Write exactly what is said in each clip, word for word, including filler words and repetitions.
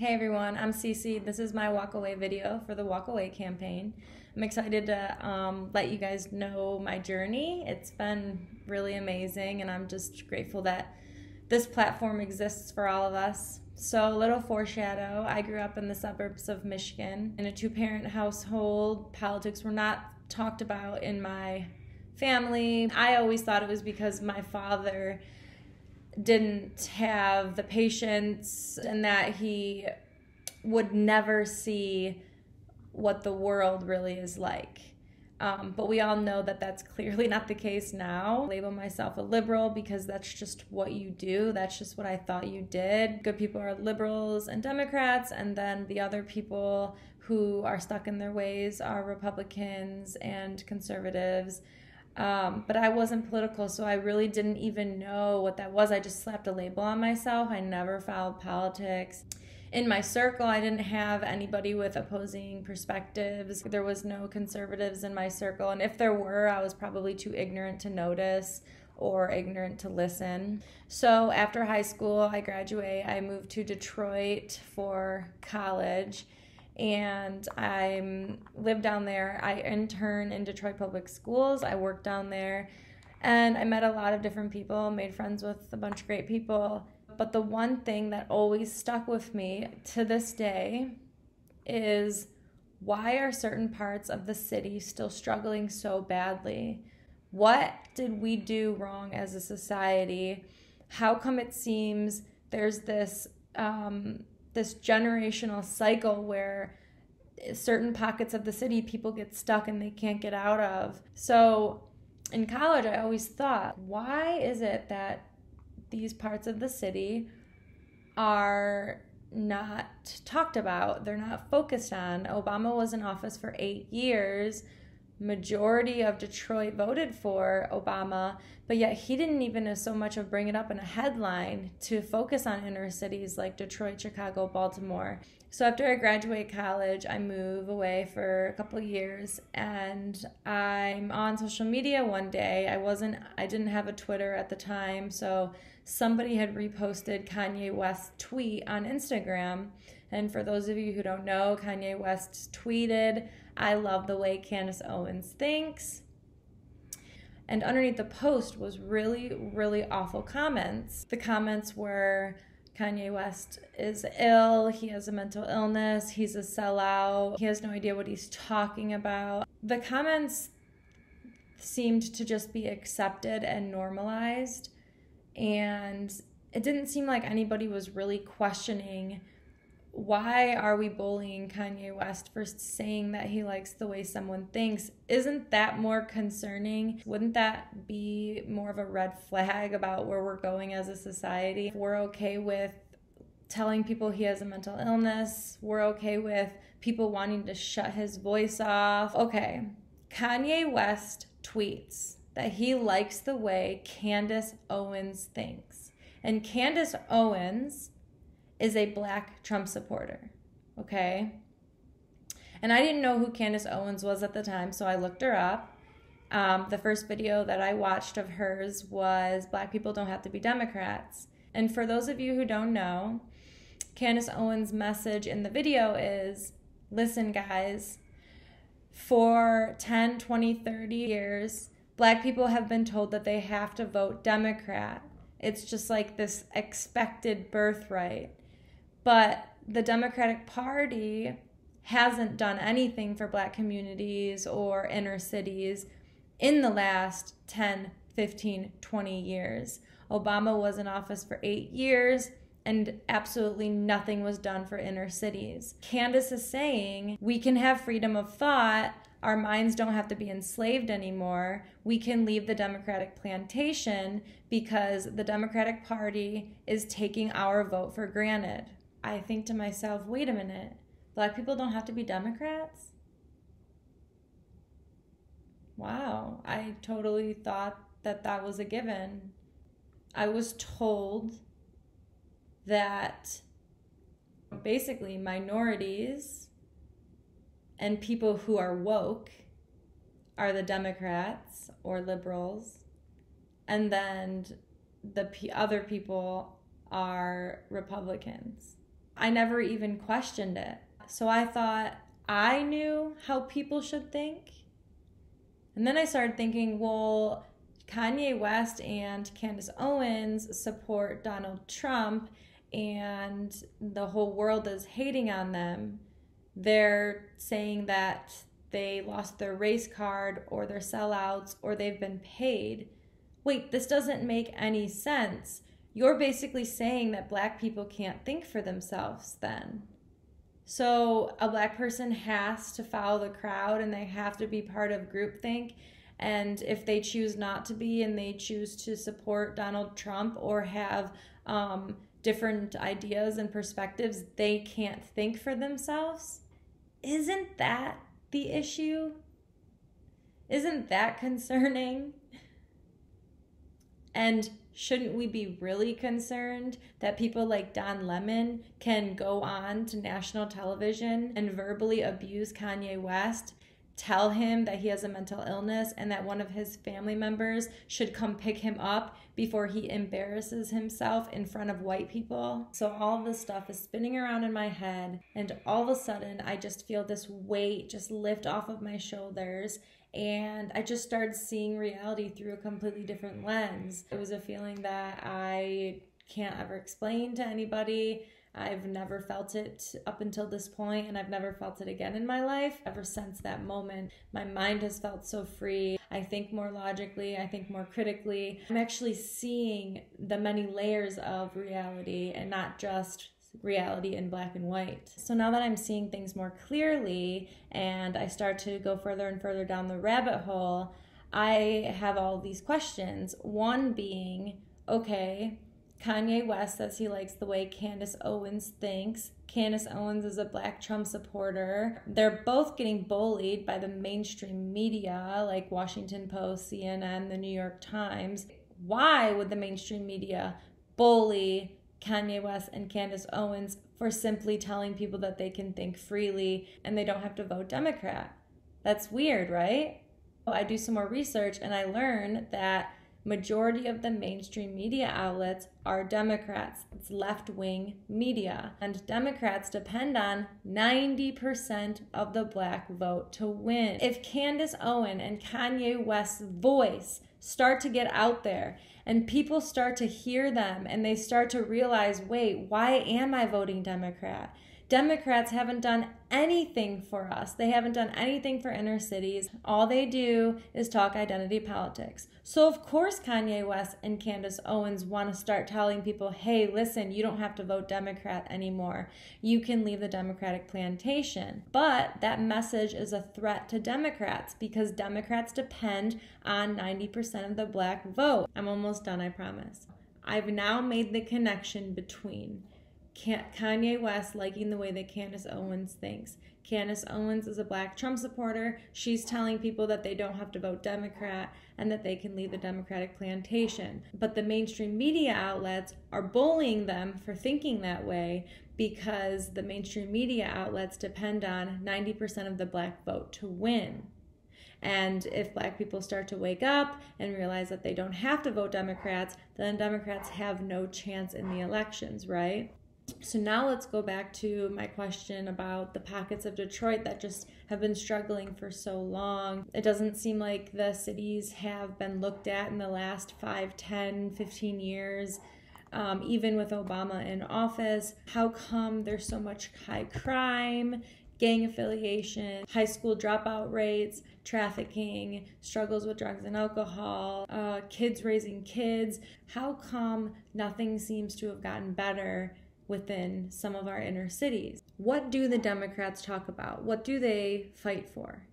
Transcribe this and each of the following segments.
Hey everyone, I'm Cece. This is my walkaway video for the walkaway campaign. I'm excited to um, let you guys know my journey. It's been really amazing and I'm just grateful that this platform exists for all of us. So a little foreshadow, I grew up in the suburbs of Michigan in a two-parent household. Politics were not talked about in my family. I always thought it was because my father didn't have the patience and that he would never see what the world really is like. Um, but we all know that that's clearly not the case now. I label myself a liberal because that's just what you do. That's just what I thought you did. Good people are liberals and Democrats, and then the other people who are stuck in their ways are Republicans and conservatives. Um, but I wasn't political, so I really didn't even know what that was. I just slapped a label on myself. I never followed politics. In my circle, I didn't have anybody with opposing perspectives. There was no conservatives in my circle, and if there were, I was probably too ignorant to notice or ignorant to listen. So after high school, I graduated. I moved to Detroit for college. And I lived down there. I interned in Detroit Public Schools. I worked down there. And I met a lot of different people, made friends with a bunch of great people. But the one thing that always stuck with me to this day is, why are certain parts of the city still struggling so badly? What did we do wrong as a society? How come it seems there's this... Um, this generational cycle where certain pockets of the city people get stuck and they can't get out of? So in college, I always thought, why is it that these parts of the city are not talked about? They're not focused on. Obama was in office for eight years. Majority of Detroit voted for Obama, but yet he didn't even so much of bring it up in a headline to focus on inner cities like Detroit, Chicago, Baltimore. So after I graduate college, I move away for a couple years, and I'm on social media one day. I wasn't, I didn't have a Twitter at the time, so somebody had reposted Kanye West's tweet on Instagram. And for those of you who don't know, Kanye West tweeted, "I love the way Candace Owens thinks." And underneath the post was really, really awful comments. The comments were, Kanye West is ill, he has a mental illness, he's a sellout, he has no idea what he's talking about. The comments seemed to just be accepted and normalized, and it didn't seem like anybody was really questioning, why are we bullying Kanye West for saying that he likes the way someone thinks? Isn't that more concerning? Wouldn't that be more of a red flag about where we're going as a society? If we're okay with telling people he has a mental illness, we're okay with people wanting to shut his voice off. Okay, Kanye West tweets that he likes the way Candace Owens thinks. And Candace Owens is a black Trump supporter, okay? And I didn't know who Candace Owens was at the time, so I looked her up. Um, the first video that I watched of hers was Black People Don't Have to Be Democrats. And for those of you who don't know, Candace Owens' message in the video is, listen guys, for ten, twenty, thirty years, black people have been told that they have to vote Democrat. It's just like this expected birthright. But the Democratic Party hasn't done anything for black communities or inner cities in the last ten, fifteen, twenty years. Obama was in office for eight years and absolutely nothing was done for inner cities. Candace is saying, we can have freedom of thought. Our minds don't have to be enslaved anymore. We can leave the Democratic plantation because the Democratic Party is taking our vote for granted. I think to myself, wait a minute, black people don't have to be Democrats? Wow, I totally thought that that was a given. I was told that basically minorities and people who are woke are the Democrats or liberals, and then the other people are Republicans. I never even questioned it. So I thought I knew how people should think. And then I started thinking, well, Kanye West and Candace Owens support Donald Trump and the whole world is hating on them. They're saying that they lost their race card or their sellouts or they've been paid. Wait, this doesn't make any sense. You're basically saying that black people can't think for themselves then. So a black person has to follow the crowd and they have to be part of groupthink. And if they choose not to be and they choose to support Donald Trump or have um, different ideas and perspectives, they can't think for themselves. Isn't that the issue? Isn't that concerning? And shouldn't we be really concerned that people like Don Lemon can go on to national television and verbally abuse Kanye West, tell him that he has a mental illness and that one of his family members should come pick him up before he embarrasses himself in front of white people? So all of this stuff is spinning around in my head, and all of a sudden I just feel this weight just lift off of my shoulders. And I just started seeing reality through a completely different lens. It was a feeling that I can't ever explain to anybody. I've never felt it up until this point, and I've never felt it again in my life. Ever since that moment, my mind has felt so free. I think more logically, I think more critically. I'm actually seeing the many layers of reality and not just reality in black and white. So now that I'm seeing things more clearly and I start to go further and further down the rabbit hole, I have all these questions. One being, okay, Kanye West says he likes the way Candace Owens thinks. Candace Owens is a black Trump supporter. They're both getting bullied by the mainstream media like Washington Post, C N N, the New York Times. Why would the mainstream media bully Kanye West and Candace Owens for simply telling people that they can think freely and they don't have to vote Democrat? That's weird, right? Well, I do some more research and I learn that majority of the mainstream media outlets are Democrats. It's left-wing media. And Democrats depend on ninety percent of the black vote to win. If Candace Owens and Kanye West's voice start to get out there and people start to hear them and they start to realize, wait, why am I voting Democrat? Democrats haven't done anything for us. They haven't done anything for inner cities. All they do is talk identity politics. So of course Kanye West and Candace Owens want to start telling people, hey, listen, you don't have to vote Democrat anymore. You can leave the Democratic plantation. But that message is a threat to Democrats because Democrats depend on ninety percent of the black vote. I'm almost done, I promise. I've now made the connection between Kanye West liking the way that Candace Owens thinks. Candace Owens is a black Trump supporter. She's telling people that they don't have to vote Democrat and that they can leave the Democratic plantation. But the mainstream media outlets are bullying them for thinking that way because the mainstream media outlets depend on ninety percent of the black vote to win. And if black people start to wake up and realize that they don't have to vote Democrats, then Democrats have no chance in the elections, right? So now let's go back to my question about the pockets of Detroit that just have been struggling for so long. It doesn't seem like the cities have been looked at in the last five, ten, fifteen years, um, even with Obama in office. How come there's so much high crime, gang affiliation, high school dropout rates, trafficking, struggles with drugs and alcohol, uh, kids raising kids? How come nothing seems to have gotten better within some of our inner cities? What do the Democrats talk about? What do they fight for?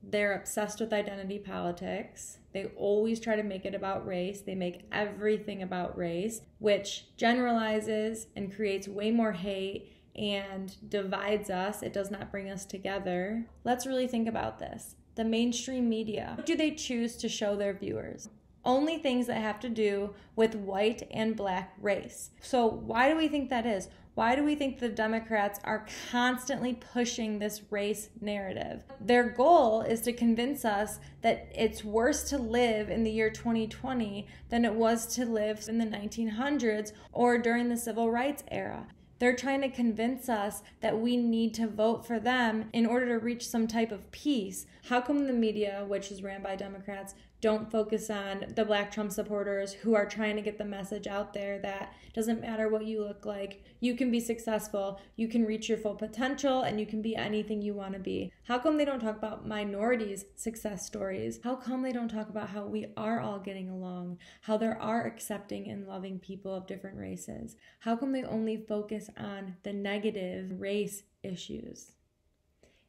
They're obsessed with identity politics. They always try to make it about race. They make everything about race, which generalizes and creates way more hate and divides us. It does not bring us together. Let's really think about this. The mainstream media, what do they choose to show their viewers? Only things that have to do with white and black race. So why do we think that is? Why do we think the Democrats are constantly pushing this race narrative? Their goal is to convince us that it's worse to live in the year twenty twenty than it was to live in the nineteen hundreds or during the civil rights era. They're trying to convince us that we need to vote for them in order to reach some type of peace. How come the media, which is ran by Democrats, don't focus on the Black Trump supporters who are trying to get the message out there that doesn't matter what you look like, you can be successful, you can reach your full potential, and you can be anything you want to be? How come they don't talk about minorities' success stories? How come they don't talk about how we are all getting along, how there are accepting and loving people of different races? How come they only focus on the negative race issues?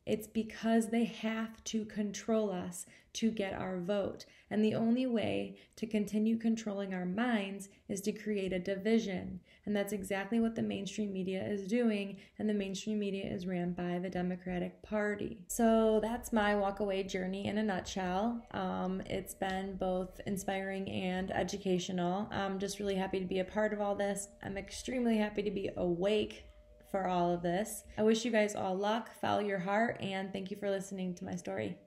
It's because they have to control us to get our vote. And the only way to continue controlling our minds is to create a division. And that's exactly what the mainstream media is doing. And the mainstream media is ran by the Democratic Party. So that's my walkaway journey in a nutshell. Um, it's been both inspiring and educational. I'm just really happy to be a part of all this. I'm extremely happy to be awake for all of this. I wish you guys all luck, follow your heart, and thank you for listening to my story.